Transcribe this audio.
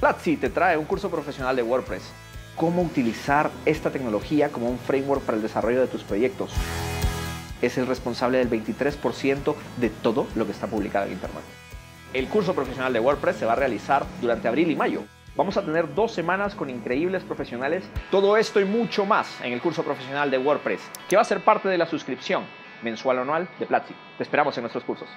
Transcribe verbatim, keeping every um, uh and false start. Platzi te trae un curso profesional de WordPress. Cómo utilizar esta tecnología como un framework para el desarrollo de tus proyectos. Es el responsable del veintitrés por ciento de todo lo que está publicado en Internet. El curso profesional de WordPress se va a realizar durante abril y mayo. Vamos a tener dos semanas con increíbles profesionales. Todo esto y mucho más en el curso profesional de WordPress, que va a ser parte de la suscripción mensual o anual de Platzi. Te esperamos en nuestros cursos.